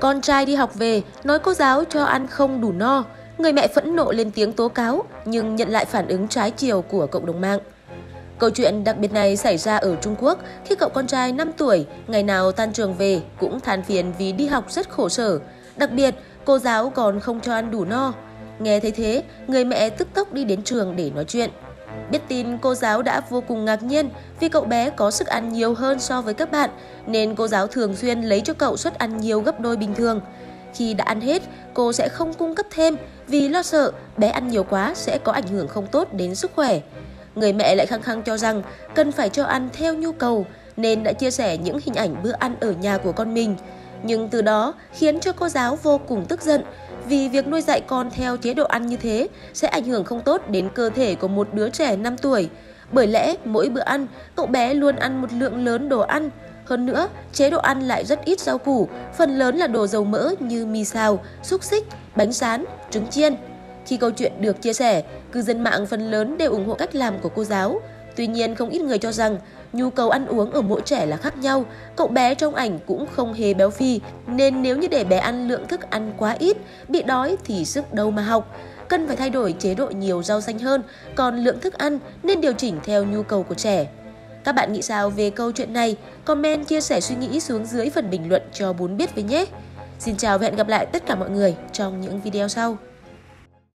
Con trai đi học về, nói cô giáo cho ăn không đủ no. Người mẹ phẫn nộ lên tiếng tố cáo nhưng nhận lại phản ứng trái chiều của cộng đồng mạng. Câu chuyện đặc biệt này xảy ra ở Trung Quốc khi cậu con trai 5 tuổi ngày nào tan trường về cũng than phiền vì đi học rất khổ sở. Đặc biệt, cô giáo còn không cho ăn đủ no. Nghe thấy thế, người mẹ tức tốc đi đến trường để nói chuyện. Biết tin, cô giáo đã vô cùng ngạc nhiên vì cậu bé có sức ăn nhiều hơn so với các bạn, nên cô giáo thường xuyên lấy cho cậu suất ăn nhiều gấp đôi bình thường. Khi đã ăn hết, cô sẽ không cung cấp thêm vì lo sợ bé ăn nhiều quá sẽ có ảnh hưởng không tốt đến sức khỏe. Người mẹ lại khăng khăng cho rằng cần phải cho ăn theo nhu cầu nên đã chia sẻ những hình ảnh bữa ăn ở nhà của con mình. Nhưng từ đó khiến cho cô giáo vô cùng tức giận vì việc nuôi dạy con theo chế độ ăn như thế sẽ ảnh hưởng không tốt đến cơ thể của một đứa trẻ 5 tuổi. Bởi lẽ mỗi bữa ăn, cậu bé luôn ăn một lượng lớn đồ ăn. Hơn nữa, chế độ ăn lại rất ít rau củ, phần lớn là đồ dầu mỡ như mì xào, xúc xích, bánh sán, trứng chiên. Khi câu chuyện được chia sẻ, cư dân mạng phần lớn đều ủng hộ cách làm của cô giáo. Tuy nhiên, không ít người cho rằng nhu cầu ăn uống ở mỗi trẻ là khác nhau, cậu bé trong ảnh cũng không hề béo phì, nên nếu như để bé ăn lượng thức ăn quá ít, bị đói thì sức đâu mà học. Cần phải thay đổi chế độ nhiều rau xanh hơn, còn lượng thức ăn nên điều chỉnh theo nhu cầu của trẻ. Các bạn nghĩ sao về câu chuyện này? Comment chia sẻ suy nghĩ xuống dưới phần bình luận cho Bún biết với nhé! Xin chào và hẹn gặp lại tất cả mọi người trong những video sau!